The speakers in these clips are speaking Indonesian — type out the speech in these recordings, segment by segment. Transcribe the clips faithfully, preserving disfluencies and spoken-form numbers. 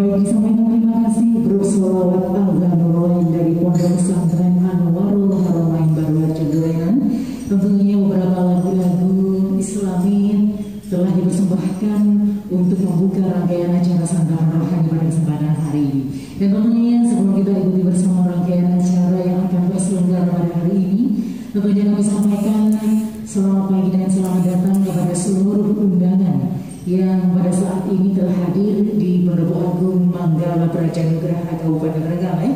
Beliau disampaikan terima kasih bersolawat Al Danroin dari Pondok Pesantren Anwarul Haromain Barwajo Duenan. Tentunya beberapa lagu-lagu Islami telah dipersembahkan untuk membuka rangkaian acara santapan rohani pada kesempatan hari ini. Dan tentunya sebelum kita ikuti bersama rangkaian acara yang akan terselenggara pada hari ini, tentunya kami sampaikan selamat pagi dan selamat datang kepada seluruh undangan yang pada saat ini telah hadir di Pendopo Agung Banggama Prajanugraha Kabupaten Trenggalek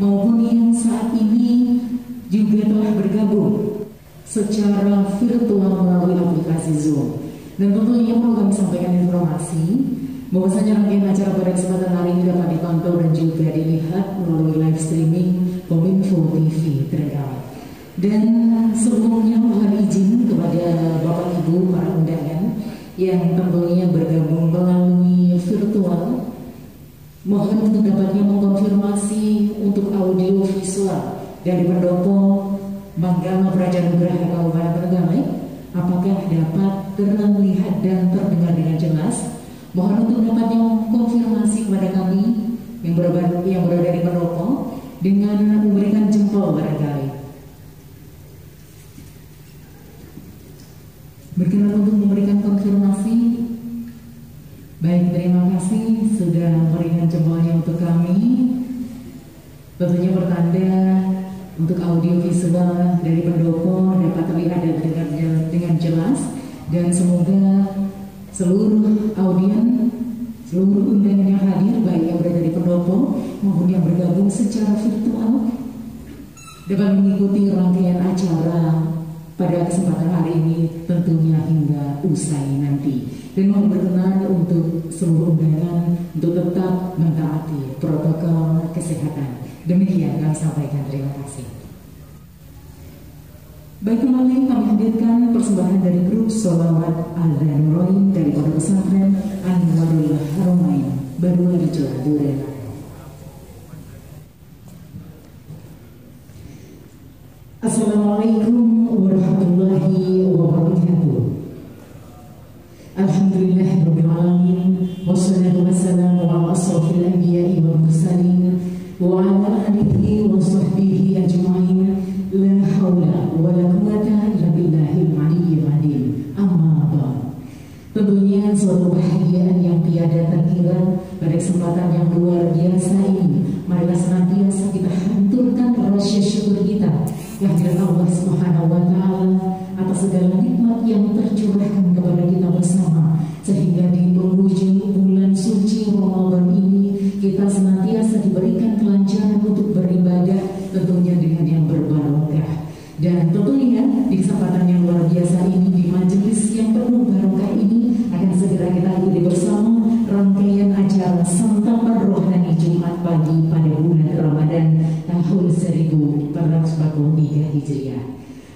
maupun yang saat ini juga telah bergabung secara virtual melalui aplikasi Zoom. Dan tentunya perlu kami sampaikan informasi bahwasanya rangkaian acara pada kesempatan hari ini dapat ditonton dan juga dilihat melalui live streaming Kominfo T V Trenggalek. Dan sebelumnya mohon izin kepada Bapak Ibu para undangan yang tentunya bergabung melalui virtual, mohon untuk dapatnya mengkonfirmasi untuk audio visual dari Pendopo Banggama Prajanugraha Kabupaten Trenggalek apakah dapat terlihat dan terdengar dengan jelas. Mohon untuk dapatnya mengkonfirmasi kepada kami yang berada yang berada di Pendopo dengan memberikan jempol barangkali. Berkenan untuk memberikan konfirmasi. Baik, terima kasih sudah memberikan jempolnya untuk kami. Tentunya pertanda untuk audio visual dari Pendopo dapat terlihat dan terdengar dengan jelas. Dan semoga seluruh audiens, seluruh undangan yang hadir, baik yang berada di Pendopo maupun yang bergabung secara virtual, dapat mengikuti rangkaian acara pada kesempatan hari ini tentunya hingga usai nanti. Dan mohon berkenan untuk seluruh undangan untuk tetap mentaati protokol kesehatan. Demikian kami sampaikan, terima kasih. Baik, kembali kami hadirkan persembahan dari grup Solawat Al Danroin dari Pondok Pesantren Anwarul Haromain Barwajo Durenan. Assalamualaikum warahmatullahi wabarakatuh. Alhamdulillah rabbil alamin, wassalatu wassalamu ala asyrafil anbiya'i wal mursalin wa ala alihi wa sahbihi ajma'in. La haula wa la quwwata illa billahil aliyyil azim. Amma ba'd. Tentunya suatu kebahagiaan yang tiada terkira pada kesempatan yang luar biasa ini. Marilah senantiasa kita hanturkan rasa syukur kita kehadirat Allah Subhanahu wa Ta'ala atas segala nikmat yang tercurahkan kepada kita bersama, sehingga di penghujung bulan suci Ramadan ini kita senantiasa diberikan kelancaran untuk beribadah, tentunya dengan yang berbarokah. Dan tentunya di kesempatan yang luar biasa ini, di majelis yang penuh barokah ini, akan segera kita ikuti bersama rangkaian acara santapan rohani Jumat pagi pada bulan Ramadan tahun seribu empat ratus empat puluh tiga Hijriah.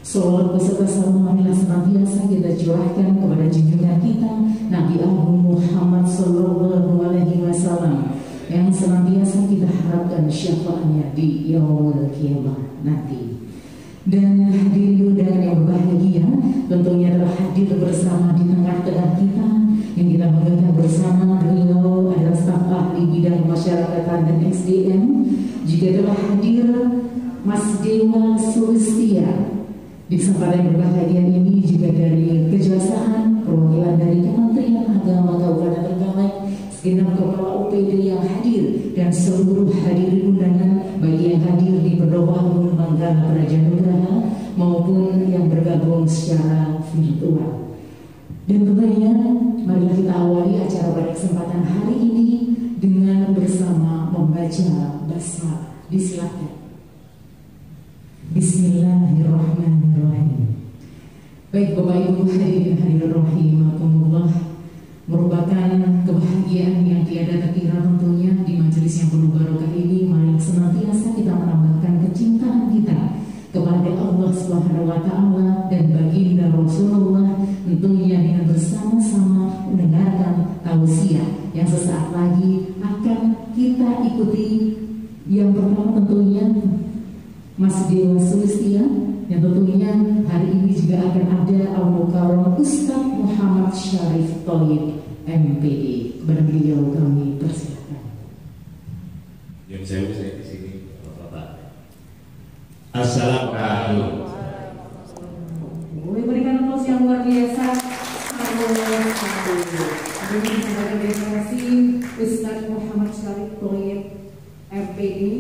Salawat beserta salam marilah senantiasa kita curahkan kepada junjungan kita Nabi Agung Muhammad Sallallahu Alaihi Wasallam yang senantiasa kita harapkan syafaatnya di yaumul kiamah nanti. Dan hadirin yang berbahagia, tentunya telah hadir bersama di tengah-tengah kita yang kita banggakan bersama. Beliau adalah staf ahli bidang masyarakatan dan S D M. Juga telah hadir Mas Dewa Sulistya. Di kesempatan yang berbahagia ini juga dari Kejaksaan, perwakilan dari Kementerian Agama Kabupaten Trenggalek, segenap kepala O P D yang hadir dan seluruh hadirin undangan baik yang hadir di Pendopo Agung Banggama Prajanugraha maupun yang bergabung secara virtual. Dan tentunya marilah kita awali acara pada kesempatan hari ini dengan bersama membaca basmalah. Disilakan. Bismillahirrahmanirrahim. Baik Bapak Ibu hadirin hadirat rahimakumullah, merupakan kebahagiaan yang tiada terkira tentunya di majelis yang penuh barokah ini. Marilah senantiasa kita menambahkan kecintaan kita kepada Allah Subhanahu wa Ta'ala dan baginda Rasulullah, tentunya dengan bersama-sama mendengarkan tausiah yang sesaat lagi akan kita ikuti. Yang pertama tentunya Mas Dewa Sulistya, yang tentunya hari ini juga akan ada Al-Mukarram Ustaz Muhammad Syarif Thoyib M P D. Kepada beliau kami persilakan. jauh saya di sini, Bapak. Assalamualaikum. Memberikan aplaus yang luar biasa. Ini sebagai dekorasi Ustaz Muhammad Syarif Thoyib M P I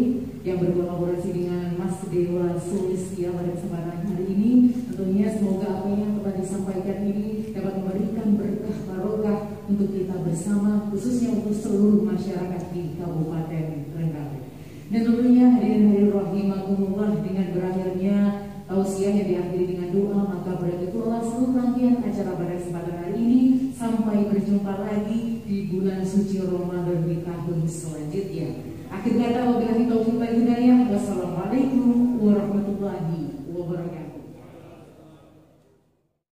yang berkolaborasi dengan Mas Dewa Sulistya pada kesempatan hari ini. Tentunya semoga apa yang telah disampaikan ini dapat memberikan berkah barokah untuk kita bersama, khususnya untuk seluruh masyarakat di Kabupaten Trenggalek. Dan tentunya hadirin-hadirin rahimakumullah, dengan berakhirnya tausiah yang diakhiri dengan doa, maka berarti itulah seluruh rangkaian acara pada kesempatan hari ini. Sampai berjumpa lagi di bulan suci Ramadan di tahun selanjutnya. Akhir kata, wabillahi taufiq wal hidayah. Wassalamualaikum.